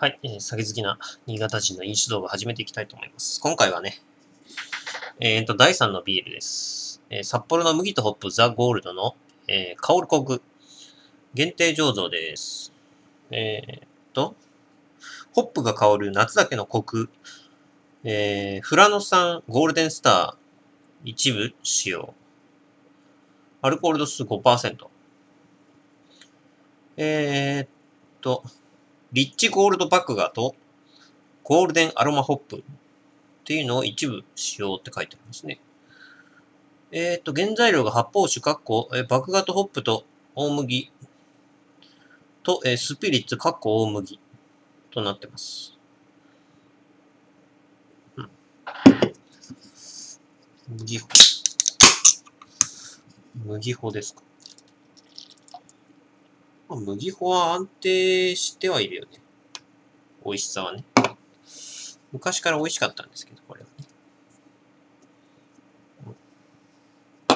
はい、酒好きな新潟人の飲酒動画始めていきたいと思います。今回はね、第3のビールです。札幌の麦とホップザ・ゴールドの、香るコク限定醸造です。ホップが香る夏だけのコク、富良野産ゴールデンスター一部使用。アルコール度数 5%。リッチゴールドバックガーとゴールデンアロマホップっていうのを一部使用って書いてありますね。原材料が発泡酒、バックガーとホップと大麦と、スピリッツ、大麦となってます。麦穂ですか。麦穂は安定してはいるよね。美味しさはね。昔から美味しかったんですけど、これは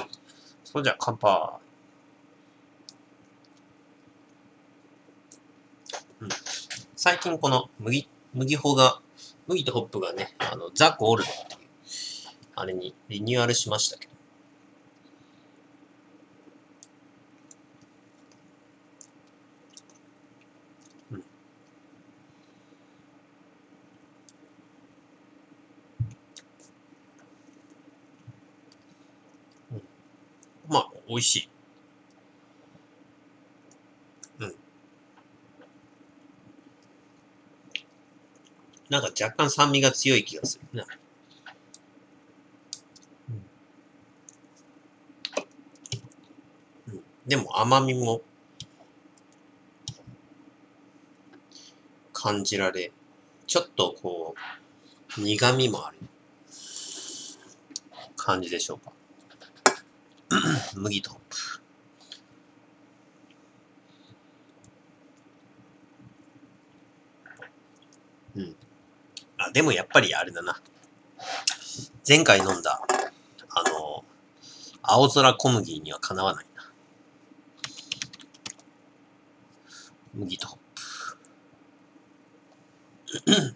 ね。それじゃあ、乾杯。最近この麦穂が、麦とホップがね、ザ・ゴールドっていう、あれにリニューアルしましたけど。美味しい。なんか若干酸味が強い気がするね。でも甘みも感じられ、ちょっとこう苦味もある感じでしょうか。麦とホップ。でもやっぱりあれだな。前回飲んだ、青空小麦にはかなわないな。麦とホップ。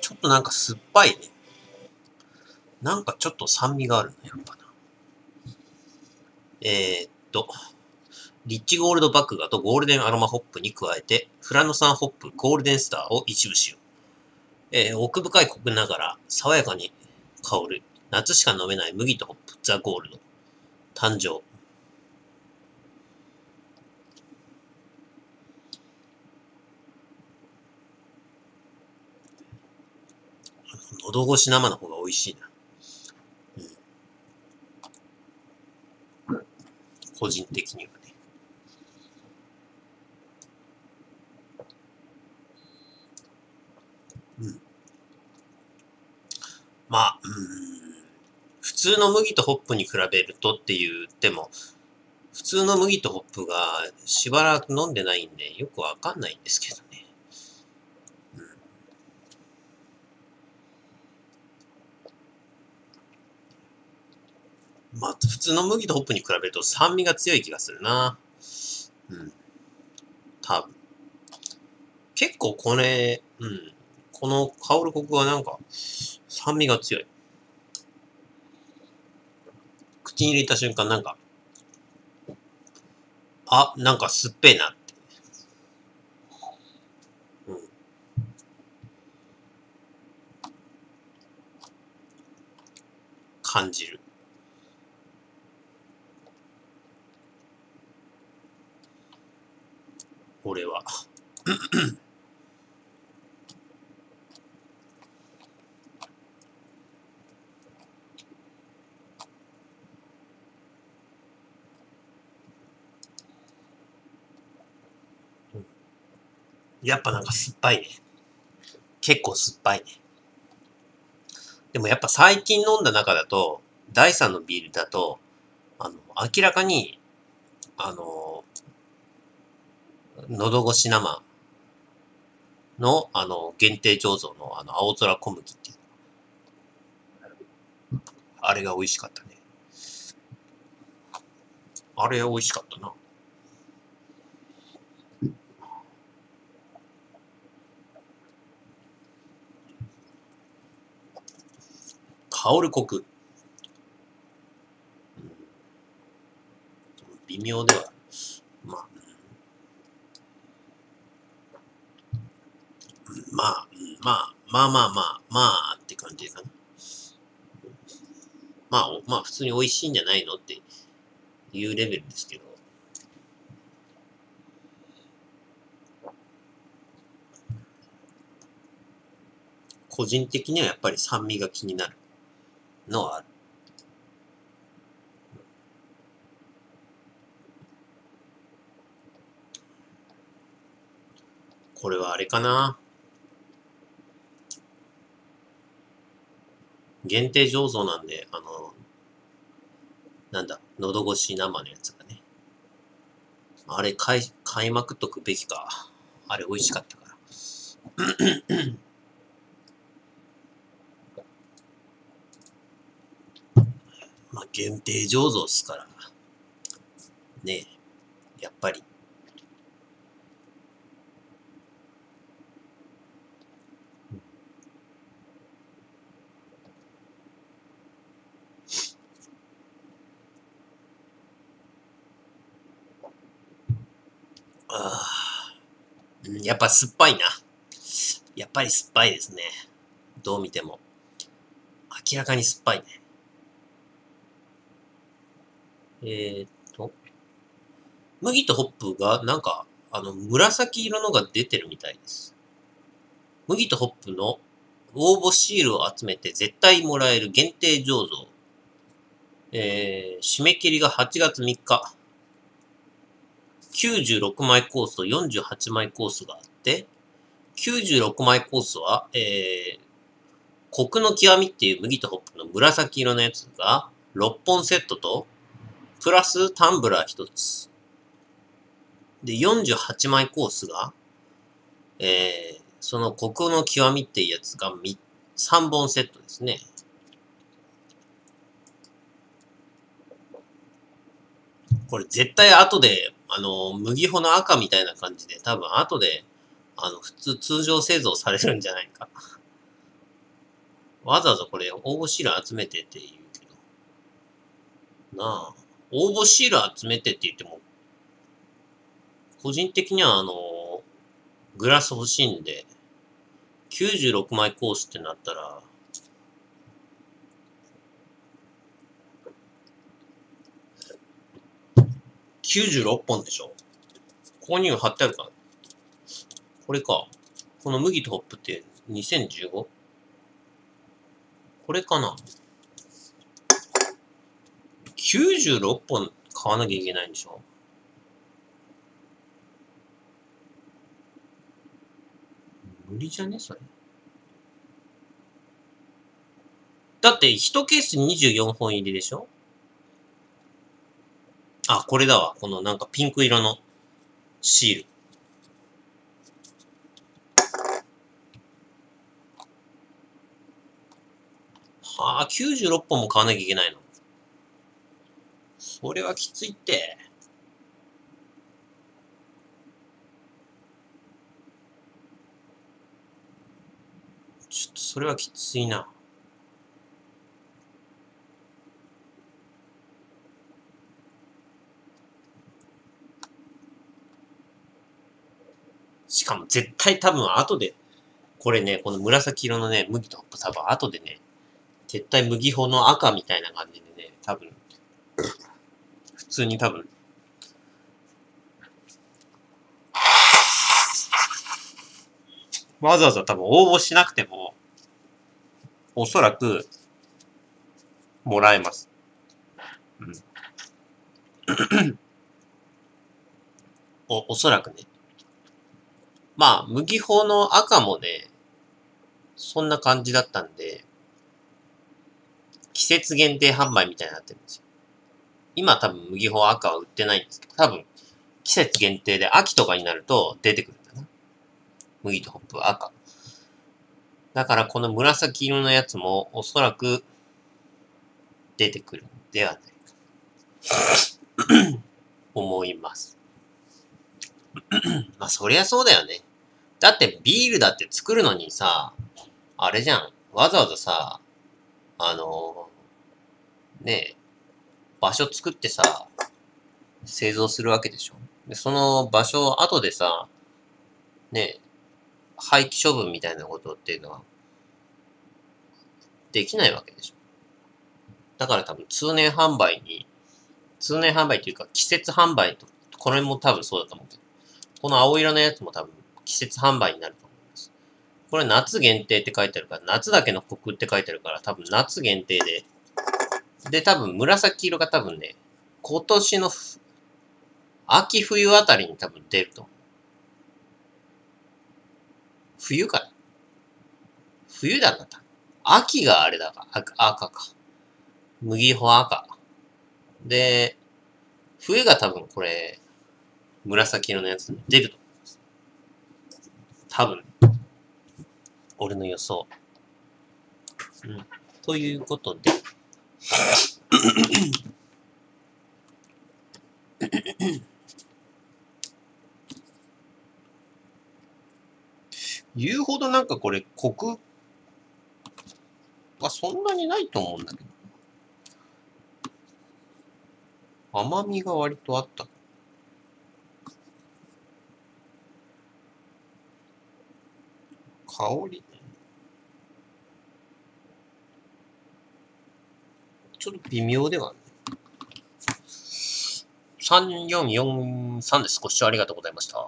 ちょっとなんか酸っぱいね。なんかちょっと酸味があるね、やっぱな。リッチゴールドバックガーとゴールデンアロマホップに加えて、富良野産ホップゴールデンスターを一部使用。奥深いコクながら、爽やかに香る、夏しか飲めない麦とホップザ・ゴールド。誕生。喉越し生の方が美味しいな。個人的にはね。普通の麦とホップに比べるとって言っても、普通の麦とホップがしばらく飲んでないんで、よくわかんないんですけどね。普通の麦とホップに比べると酸味が強い気がするな。多分。結構これ、この香るコクはなんか、酸味が強い。口に入れた瞬間なんか、なんか酸っぱいなって。感じる。俺はやっぱなんか酸っぱいね。結構酸っぱいね。でもやっぱ最近飲んだ中だと、第3のビールだと、明らかに、喉越し生の、限定醸造の青空小麦っていう。あれが美味しかったね。あれ美味しかったな。香るコク、微妙では、まあって感じかな。まあ普通に美味しいんじゃないのっていうレベルですけど。個人的にはやっぱり酸味が気になるのはある。これはあれかな、限定醸造なんで、喉越し生のやつがね。あれ買いまくっとくべきか。あれ美味しかったから。まあ限定醸造っすから。ねえ、やっぱり。やっぱ酸っぱいな。やっぱり酸っぱいですね。どう見ても。明らかに酸っぱいね。麦とホップが、なんか、紫色のが出てるみたいです。麦とホップの応募シールを集めて絶対もらえる限定醸造。締め切りが8月3日。96枚コースと48枚コースがあって、96枚コースは、コクの極みっていう麦とホップの紫色のやつが6本セットと、プラスタンブラー1つ。で、48枚コースが、そのコクの極みっていうやつが3本セットですね。これ絶対後で、麦穂の赤みたいな感じで、多分後で、通常製造されるんじゃないか。わざわざこれ、応募シール集めてって言うけど。なあ、応募シール集めてって言っても、個人的にはグラス欲しいんで、96枚コースってなったら、96本でしょ。ここには貼ってあるかな。これか。この麦とホップって2015? これかな。96本買わなきゃいけないんでしょ。無理じゃねそれ。だって1ケース24本入りでしょ。あ、これだわ。このなんかピンク色のシール。はあ、96本も買わなきゃいけないの。それはきついって。ちょっとそれはきついな。しかも絶対多分後で、これね、この紫色のね、麦とホップ多分後でね、絶対麦穂の赤みたいな感じでね、多分、普通に多分、わざわざ多分応募しなくても、おそらく、もらえます。うん。おそらくね。まあ、麦穂の赤もね、そんな感じだったんで、季節限定販売みたいになってるんですよ。今多分麦穂赤は売ってないんですけど、多分季節限定で秋とかになると出てくるんだな。麦とホップは赤。だからこの紫色のやつもおそらく出てくるんではないか。思います。まあそりゃそうだよね。だってビールだって作るのにさ、あれじゃん。わざわざさ、ねえ、場所作ってさ、製造するわけでしょ。で、その場所を後でさ、ねえ、廃棄処分みたいなことっていうのは、できないわけでしょ。だから多分通年販売っていうか季節販売と、これも多分そうだと思うけど、この青色のやつも多分季節販売になると思います。これ夏限定って書いてあるから、夏だけのコクって書いてあるから、多分夏限定で、で多分紫色が多分ね、今年の秋冬あたりに多分出ると思う。冬かな？冬だな、秋があれだか、赤か。麦穂赤。で、冬が多分これ、紫色のやつに出ると思います。多分。俺の予想。うん。ということで。言うほどなんかこれ、コクがそんなにないと思うんだけど。甘みが割とあった。香り。ちょっと微妙ではある。3443です。ご視聴ありがとうございました。